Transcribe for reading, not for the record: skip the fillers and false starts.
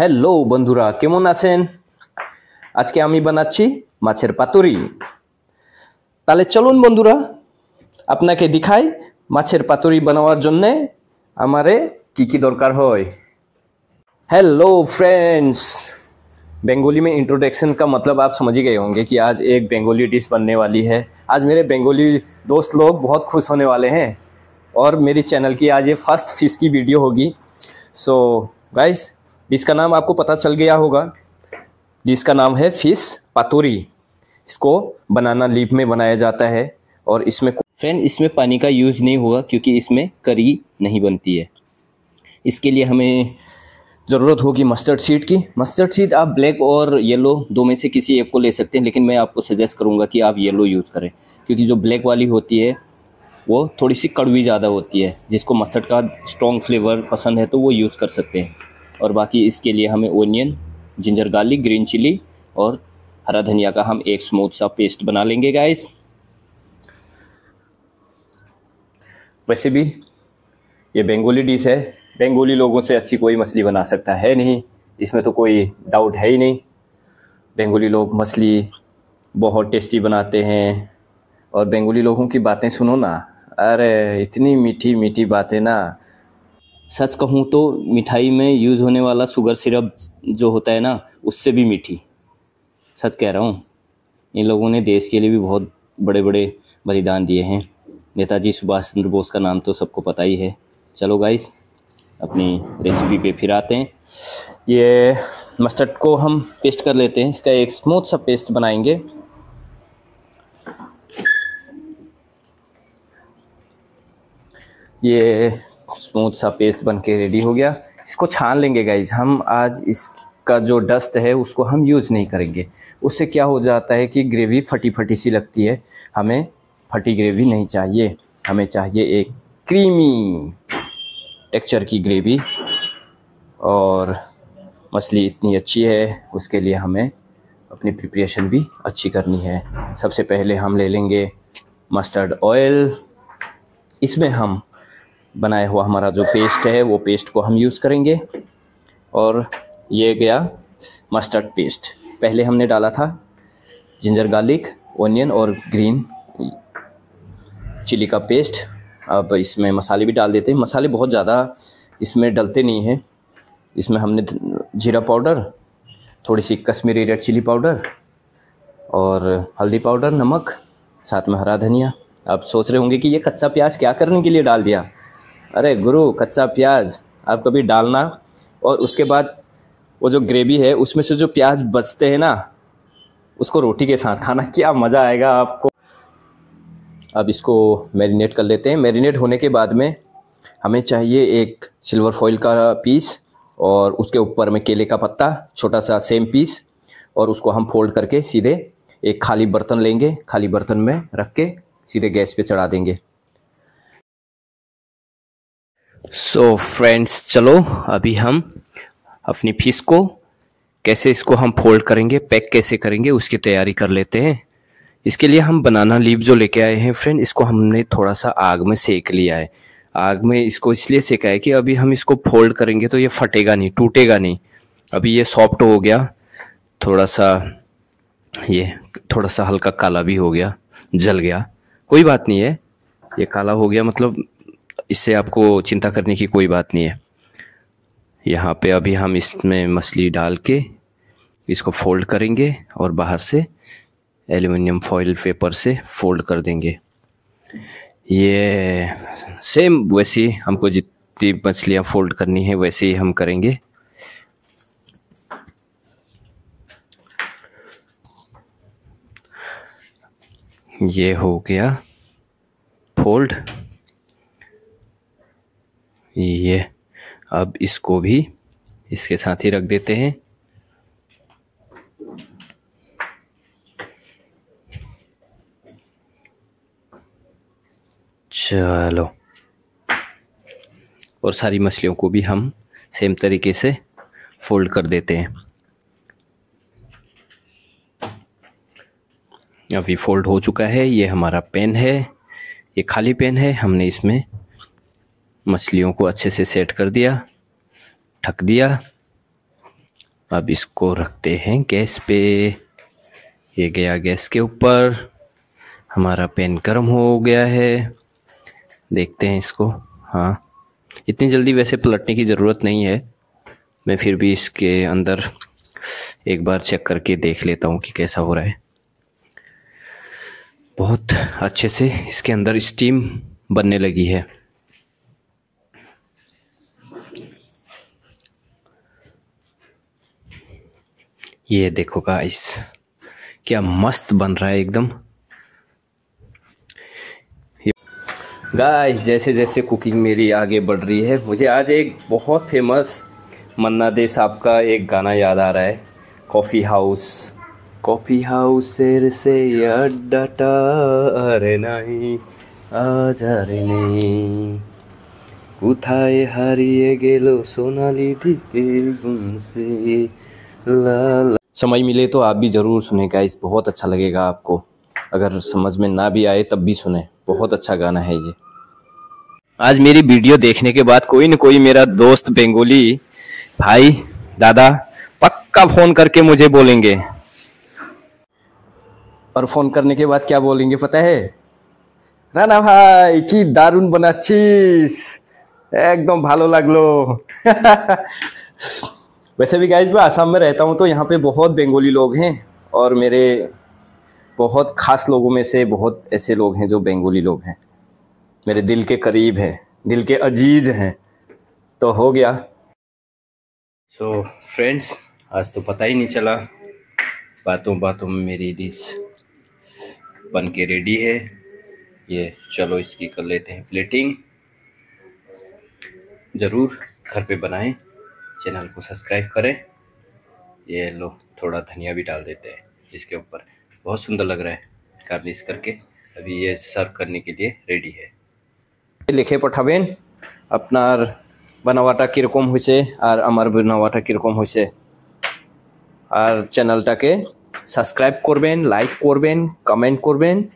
Hello बंधुरा केमन आছেন আজকে আমি বানাচ্ছি মাছের পাতুরি। তাহলে চলুন বন্ধুরা আপনাকে দেখাই মাছের পাতুরি বানানোর জন্য আমারে কি কি দরকার হয়। हेलो फ्रेंड्स, बेंगोली में इंट्रोडक्शन का मतलब आप समझ ही गए होंगे कि आज एक बेंगोली डिश बनने वाली है। आज मेरे बेंगोली दोस्त लोग बहुत खुश होने वाले हैं और मेरे चैनल की आज ये फर्स्ट फिश की वीडियो होगी। सो गाइस, इसका नाम आपको पता चल गया होगा, जिसका नाम है फिश पातुरी। इसको बनाना लीफ में बनाया जाता है और इसमें फ्रेंड इसमें पानी का यूज़ नहीं होगा क्योंकि इसमें करी नहीं बनती है। इसके लिए हमें ज़रूरत होगी मस्टर्ड सीड की। मस्टर्ड सीड आप ब्लैक और येलो दो में से किसी एक को ले सकते हैं, लेकिन मैं आपको सजेस्ट करूँगा कि आप येलो यूज़ करें क्योंकि जो ब्लैक वाली होती है वो थोड़ी सी कड़वी ज़्यादा होती है। जिसको मस्टर्ड का स्ट्रॉन्ग फ्लेवर पसंद है तो वो यूज़ कर सकते हैं। और बाकी इसके लिए हमें onion, ginger garlic, green chilli और हरा धनिया का हम एक स्मूथ सा पेस्ट बना लेंगे गाइस। वैसे भी ये बेंगोली डिश है, बेंगोली लोगों से अच्छी कोई मछली बना सकता है नहीं, इसमें तो कोई डाउट है ही नहीं। बेंगोली लोग मछली बहुत टेस्टी बनाते हैं और बेंगोली लोगों की बातें सुनो ना, अरे इतनी मीठी मीठी बातें ना। सच कहूँ तो मिठाई में यूज़ होने वाला शुगर सिरप जो होता है ना, उससे भी मीठी। सच कह रहा हूँ, इन लोगों ने देश के लिए भी बहुत बड़े बड़े बलिदान दिए हैं। नेताजी सुभाष चंद्र बोस का नाम तो सबको पता ही है। चलो गाइस, अपनी रेसिपी पे फिर आते हैं। ये मस्टर्ड को हम पेस्ट कर लेते हैं, इसका एक स्मूथ सा पेस्ट बनाएंगे। ये स्मूथ सा पेस्ट बनके रेडी हो गया। इसको छान लेंगे गाइज हम। आज इसका जो डस्ट है उसको हम यूज़ नहीं करेंगे, उससे क्या हो जाता है कि ग्रेवी फटी फटी सी लगती है। हमें फटी ग्रेवी नहीं चाहिए, हमें चाहिए एक क्रीमी टेक्सचर की ग्रेवी। और मछली इतनी अच्छी है, उसके लिए हमें अपनी प्रिपरेशन भी अच्छी करनी है। सबसे पहले हम ले लेंगे मस्टर्ड ऑयल। इसमें हम बनाया हुआ हमारा जो पेस्ट है वो पेस्ट को हम यूज़ करेंगे। और ये गया मस्टर्ड पेस्ट। पहले हमने डाला था जिंजर गार्लिक, ओनियन और ग्रीन चिली का पेस्ट। अब इसमें मसाले भी डाल देते हैं। मसाले बहुत ज़्यादा इसमें डलते नहीं हैं। इसमें हमने जीरा पाउडर, थोड़ी सी कश्मीरी रेड चिली पाउडर और हल्दी पाउडर, नमक, साथ में हरा धनिया। आप सोच रहे होंगे कि ये कच्चा प्याज क्या करने के लिए डाल दिया। अरे गुरु, कच्चा प्याज आप कभी डालना और उसके बाद वो जो ग्रेवी है उसमें से जो प्याज बचते हैं ना, उसको रोटी के साथ खाना, क्या मज़ा आएगा आपको। अब इसको मैरिनेट कर लेते हैं। मैरिनेट होने के बाद में हमें चाहिए एक सिल्वर फॉइल का पीस और उसके ऊपर में केले का पत्ता, छोटा सा सेम पीस। और उसको हम फोल्ड करके सीधे एक खाली बर्तन लेंगे, खाली बर्तन में रख के सीधे गैस पे चढ़ा देंगे। सो फ्रेंड्स, चलो अभी हम अपनी फिश को कैसे इसको हम फोल्ड करेंगे, पैक कैसे करेंगे, उसकी तैयारी कर लेते हैं। इसके लिए हम बनाना लीफ जो लेके आए हैं फ्रेंड, इसको हमने थोड़ा सा आग में सेक लिया है। आग में इसको इसलिए सेका है कि अभी हम इसको फोल्ड करेंगे तो ये फटेगा नहीं, टूटेगा नहीं। अभी ये सॉफ्ट हो गया, थोड़ा सा ये थोड़ा सा हल्का काला भी हो गया, जल गया, कोई बात नहीं है। ये काला हो गया मतलब इससे आपको चिंता करने की कोई बात नहीं है। यहाँ पे अभी हम इसमें मछली डाल के इसको फोल्ड करेंगे और बाहर से एल्युमिनियम फॉइल पेपर से फोल्ड कर देंगे। ये सेम वैसे ही हमको जितनी मछलियाँ फोल्ड करनी है वैसे ही हम करेंगे। ये हो गया फोल्ड। ये अब इसको भी इसके साथ ही रख देते हैं। चलो, और सारी मछलियों को भी हम सेम तरीके से फोल्ड कर देते हैं। अभी फोल्ड हो चुका है। ये हमारा पैन है, ये खाली पैन है, हमने इसमें मछलियों को अच्छे से सेट कर दिया, ढक दिया। अब इसको रखते हैं गैस पे। ये गया गैस के ऊपर, हमारा पेन गर्म हो गया है। देखते हैं इसको। हाँ, इतनी जल्दी वैसे पलटने की ज़रूरत नहीं है, मैं फिर भी इसके अंदर एक बार चेक करके देख लेता हूँ कि कैसा हो रहा है। बहुत अच्छे से इसके अंदर स्टीम बनने लगी है। ये देखो गाइस, क्या मस्त बन रहा है एकदम। गाइस, जैसे जैसे कुकिंग मेरी आगे बढ़ रही है, मुझे आज एक बहुत फेमस मन्ना दे साहब का एक गाना याद आ रहा है। कॉफ़ी हाउस से अड्डा अरे नहीं आ जा रे नहीं कुथाए हारिए गेलो सोनाली दिल गुमसे ला। समय मिले तो आप भी ज़रूर सुने गाइस, बहुत अच्छा लगेगा आपको। अगर समझ में ना भी आए तब भी सुने, बहुत अच्छा गाना है ये। आज मेरी वीडियो देखने के बाद कोई न कोई मेरा दोस्त बेंगोली भाई दादा पक्का फ़ोन करके मुझे बोलेंगे। और फ़ोन करने के बाद क्या बोलेंगे पता है? राना भाई की दारुण बनाचीस, एकदम भालो लगलो। वैसे भी गाइज, मैं आसाम में रहता हूँ तो यहाँ पे बहुत बेंगोली लोग हैं, और मेरे बहुत ख़ास लोगों में से बहुत ऐसे लोग हैं जो बेंगोली लोग हैं, मेरे दिल के करीब हैं, दिल के अजीज हैं। तो हो गया। सो फ्रेंड्स, आज तो पता ही नहीं चला, बातों बातों में मेरी डिश बन के रेडी है। ये चलो इसकी कर लेते हैं प्लेटिंग। ज़रूर घर पे बनाएं, चैनल को सब्सक्राइब करें। ये लो, थोड़ा धनिया भी डाल देते हैं इसके ऊपर, बहुत सुंदर लग रहा है गार्निश करके। अभी ये सर्व करने के लिए रेडी है। लिखे पठाबेन अपनार बनावाटा किरकम होइछे और आमार बनावाटा किरकम होइछे। और चैनलटाके सब्सक्राइब करबेन, लाइक करबेन, कमेंट करबेन।